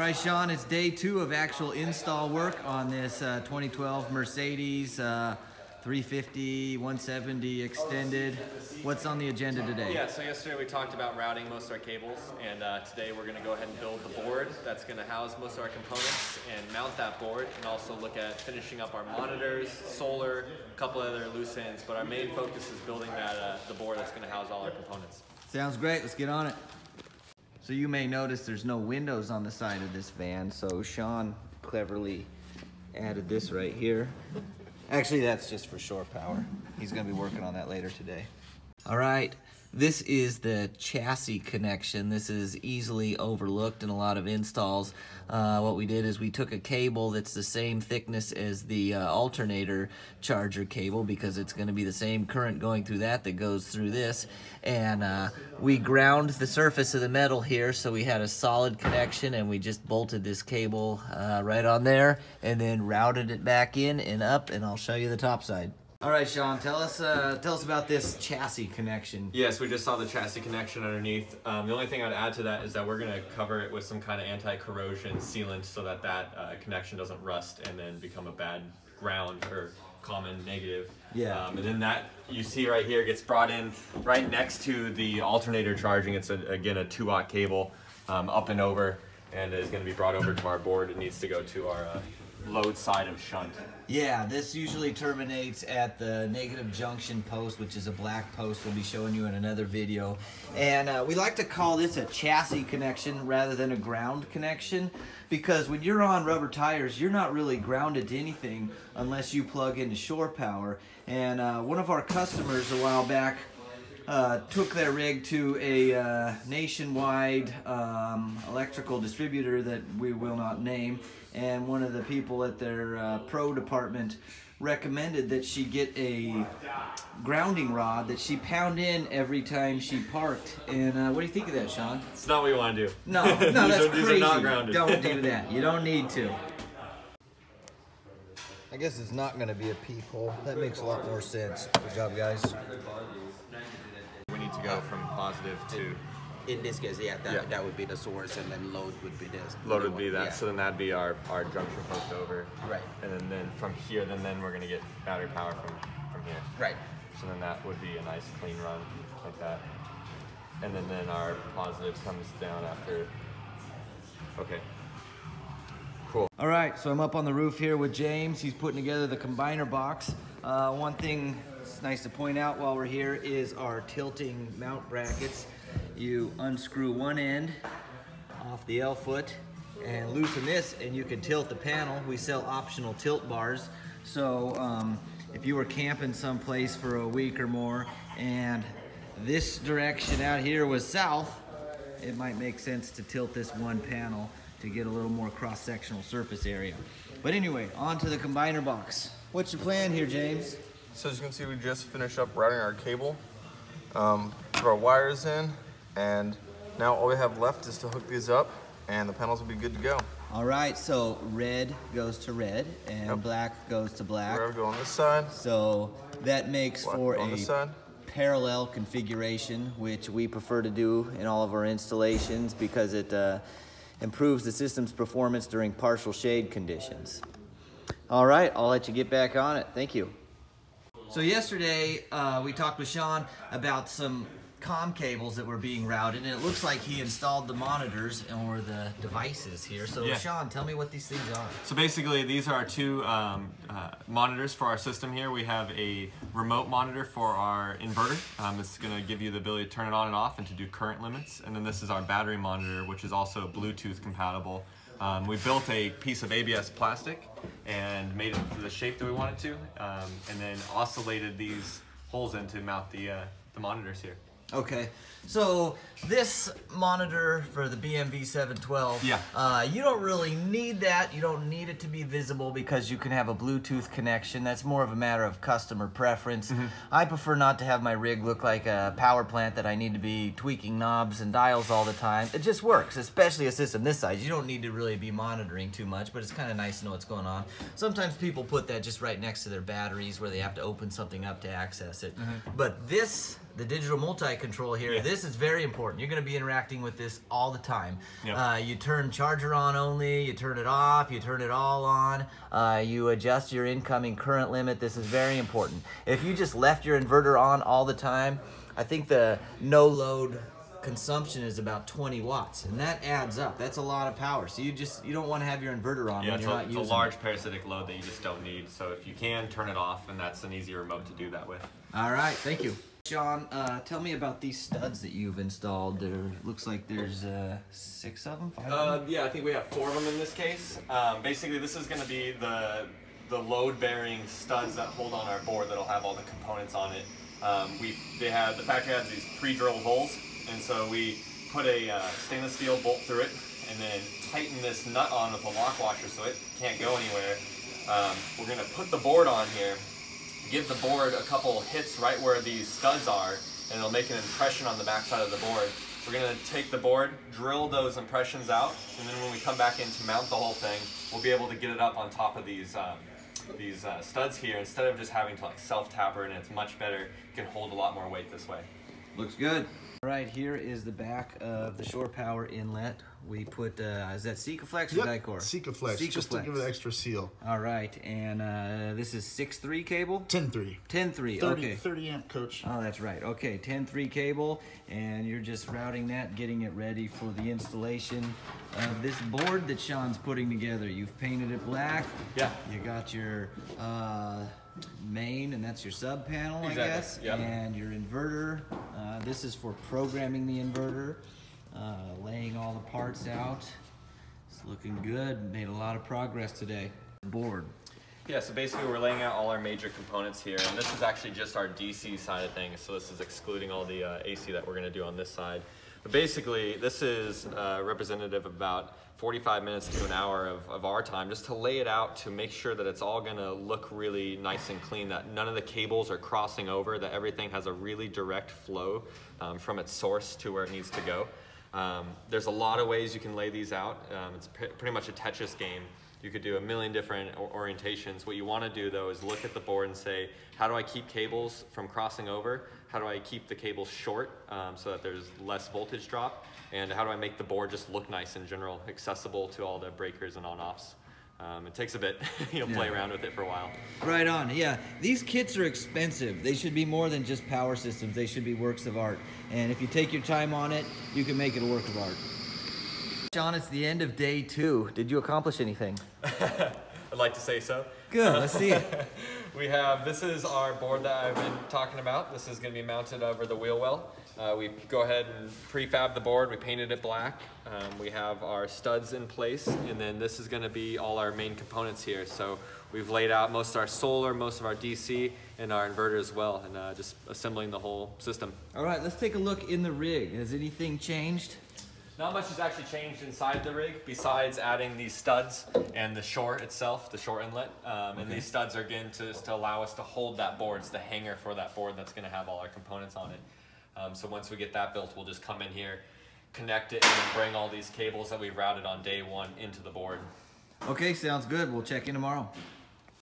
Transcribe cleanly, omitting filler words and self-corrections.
All right, Sean, it's day two of actual install work on this 2012 Mercedes 350, 170 extended. What's on the agenda today? Yeah, so yesterday we talked about routing most of our cables, and today we're gonna go ahead and build the board that's gonna house most of our components and mount that board, and also look at finishing up our monitors, solar, a couple other loose ends, but our main focus is building that the board that's gonna house all our components. Sounds great, let's get on it. So you may notice there's no windows on the side of this van, so Sean cleverly added this right here. Actually, that's just for shore power. He's gonna be working on that later today. All right, this is the chassis connection. This is easily overlooked in a lot of installs. What we did is we took a cable that's the same thickness as the alternator charger cable, because it's gonna be the same current going through that goes through this. And we ground the surface of the metal here, so we had a solid connection, and we just bolted this cable right on there and then routed it back in and up, and I'll show you the top side. All right, Sean, tell us about this chassis connection. Yes, we just saw the chassis connection underneath. The only thing I'd add to that is that we're gonna cover it with some kind of anti-corrosion sealant so that connection doesn't rust and then become a bad ground or common negative. Yeah. And then that you see right here gets brought in right next to the alternator charging. It's, again, a 2-watt cable up and over, and is gonna be brought over to our board. It needs to go to our load side of shunt. Yeah, this usually terminates at the negative junction post, which is a black post we'll be showing you in another video. And we like to call this a chassis connection rather than a ground connection, because when you're on rubber tires, you're not really grounded to anything unless you plug into shore power. And one of our customers a while back took their rig to a nationwide electrical distributor that we will not name, and one of the people at their pro department recommended that she get a grounding rod that she pound in every time she parked. And what do you think of that, Sean? It's not what you want to do. No, that's crazy. These are not grounded. Don't do that. You don't need to. I guess it's not going to be a peephole. That makes a lot more sense. Good job, guys. We need to go from positive to... In this case, yeah, that would be the source, and then load would be this. Load would be that, yeah. So then that'd be our junction post over. Right. And then from here, then we're gonna get battery power from here. Right. So then that would be a nice clean run like that. And then our positive comes down after, okay. Cool. All right, so I'm up on the roof here with James. He's putting together the combiner box. One thing that's nice to point out while we're here is our tilting mount brackets. You unscrew one end off the L-foot and loosen this, and you can tilt the panel. We sell optional tilt bars, so if you were camping someplace for a week or more and this direction out here was south, it might make sense to tilt this one panel to get a little more cross-sectional surface area. But anyway, on to the combiner box. What's your plan here, James? So as you can see, we just finished up routing our cable, put our wires in, and now all we have left is to hook these up, and the panels will be good to go. All right, so red goes to red, and yep, black goes to black. We're gonna go on this side. So that makes black for on a this side. Parallel configuration, which we prefer to do in all of our installations, because it improves the system's performance during partial shade conditions. All right, I'll let you get back on it. Thank you. So yesterday, we talked with Sean about some comm cables that were being routed, and it looks like he installed the monitors or the devices here. So yeah. Sean, tell me what these things are. So basically, these are our two monitors for our system here. We have a remote monitor for our inverter. It's gonna give you the ability to turn it on and off and to do current limits. And then this is our battery monitor, which is also Bluetooth compatible. We built a piece of ABS plastic and made it the shape that we wanted to, and then oscillated these holes in to mount the monitors here. Okay, so this monitor for the BMV 712, yeah. You don't really need that. You don't need it to be visible because you can have a Bluetooth connection. That's more of a matter of customer preference. Mm-hmm. I prefer not to have my rig look like a power plant that I need to be tweaking knobs and dials all the time. It just works, especially a system this size. You don't need to really be monitoring too much, but it's kind of nice to know what's going on. Sometimes people put that just right next to their batteries where they have to open something up to access it. Mm-hmm. But this the digital multi-control here, yeah. This is very important. You're going to be interacting with this all the time. Yep. You turn charger on only, you turn it off, you turn it all on, you adjust your incoming current limit. This is very important. If you just left your inverter on all the time, I think the no load consumption is about 20 watts, and that adds up. That's a lot of power. So you don't want to have your inverter on. Yeah, when you're not using it. It's a large parasitic load that you just don't need. So if you can turn it off, and that's an easy remote to do that with. All right, thank you, Sean. Tell me about these studs that you've installed. There looks like there's 6 of them. 5 of them? Yeah, I think we have 4 of them in this case. Basically, this is going to be the load-bearing studs that hold on our board that'll have all the components on it. The factory has these pre-drilled holes. And so we put a stainless steel bolt through it and then tighten this nut on with a lock washer so it can't go anywhere. We're going to put the board on here, give the board a couple hits right where these studs are, and it'll make an impression on the backside of the board. We're going to take the board, drill those impressions out, and then when we come back in to mount the whole thing, we'll be able to get it up on top of these studs here instead of just having to like self-taper, and it's much better. It can hold a lot more weight this way. Looks good. All right, here is the back of the shore power inlet. We put, is that Sikaflex or Dicor? Sikaflex, just to give it an extra seal. All right, and this is 6-3 cable? 10-3. 10-3, okay. 30 amp coach. Oh, that's right, okay, 10-3 cable, and you're just routing that, getting it ready for the installation of this board that Sean's putting together. You've painted it black. Yeah. You got your main, and that's your sub panel, exactly. I guess, yep. And your inverter. This is for programming the inverter, laying all the parts out. It's looking good. Made a lot of progress today. Board. Yeah, so basically we're laying out all our major components here, and this is actually just our DC side of things, so this is excluding all the AC that we're going to do on this side. But basically, this is representative of about 45 minutes to an hour of our time just to lay it out, to make sure that it's all going to look really nice and clean, that none of the cables are crossing over, that everything has a really direct flow from its source to where it needs to go. There's a lot of ways you can lay these out. It's pretty much a Tetris game. You could do a million different orientations. What you want to do, though, is look at the board and say, how do I keep cables from crossing over? How do I keep the cables short so that there's less voltage drop? And how do I make the board just look nice in general, accessible to all the breakers and on-offs? It takes a bit. You'll play around with it for a while. Right on, yeah. These kits are expensive. They should be more than just power systems. They should be works of art. And if you take your time on it, you can make it a work of art. Sean, it's the end of day 2. Did you accomplish anything? I'd like to say so. Good, let's see it. We have, this is our board that I've been talking about. This is going to be mounted over the wheel well. We go ahead and prefab the board. We painted it black. We have our studs in place, and then this is going to be all our main components here. So we've laid out most of our solar, most of our DC, and our inverter as well, and just assembling the whole system. All right, let's take a look in the rig. Has anything changed? Not much has actually changed inside the rig besides adding these studs and the shore itself, the shore inlet. And these studs are again to allow us to hold that board. It's the hanger for that board that's going to have all our components on it. So once we get that built, we'll just come in here, connect it, and then bring all these cables that we routed on day 1 into the board. Okay, sounds good. We'll check in tomorrow.